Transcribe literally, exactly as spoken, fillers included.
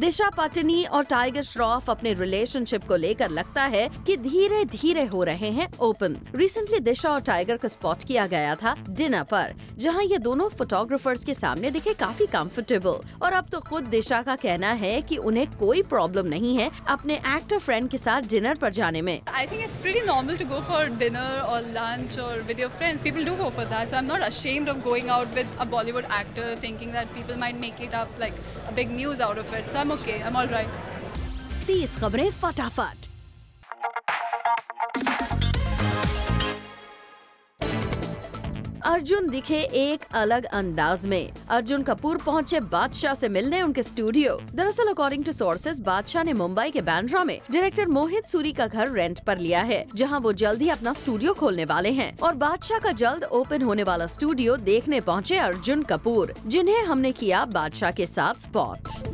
दिशा पाटनी और टाइगर श्रॉफ अपने रिलेशनशिप को लेकर लगता है कि धीरे धीरे हो रहे हैं ओपन। रिसेंटली दिशा और टाइगर को स्पॉट किया गया था डिनर पर, जहां ये दोनों फोटोग्राफर्स के सामने दिखे काफी कंफर्टेबल। और अब तो खुद दिशा का कहना है कि उन्हें कोई प्रॉब्लम नहीं है अपने एक्टर फ्रेंड के साथ डिनर पर जाने में। I think it's pretty normal to go for dinner और लंच और with your friends, people do go for that, so I am not ashamed of going out with a Bollywood actor thinking that people might make it up like a big news out of it, so Okay, I'm all right. तीस खबरें फटाफट। अर्जुन दिखे एक अलग अंदाज में। अर्जुन कपूर पहुंचे बादशाह से मिलने उनके स्टूडियो। दरअसल अकॉर्डिंग टू सोर्सेस बादशाह ने मुंबई के बांद्रा में डायरेक्टर मोहित सूरी का घर रेंट पर लिया है, जहां वो जल्द ही अपना स्टूडियो खोलने वाले हैं। और बादशाह का जल्द ओपन होने वाला स्टूडियो देखने पहुंचे अर्जुन कपूर, जिन्हें हमने किया बादशाह के साथ स्पॉट।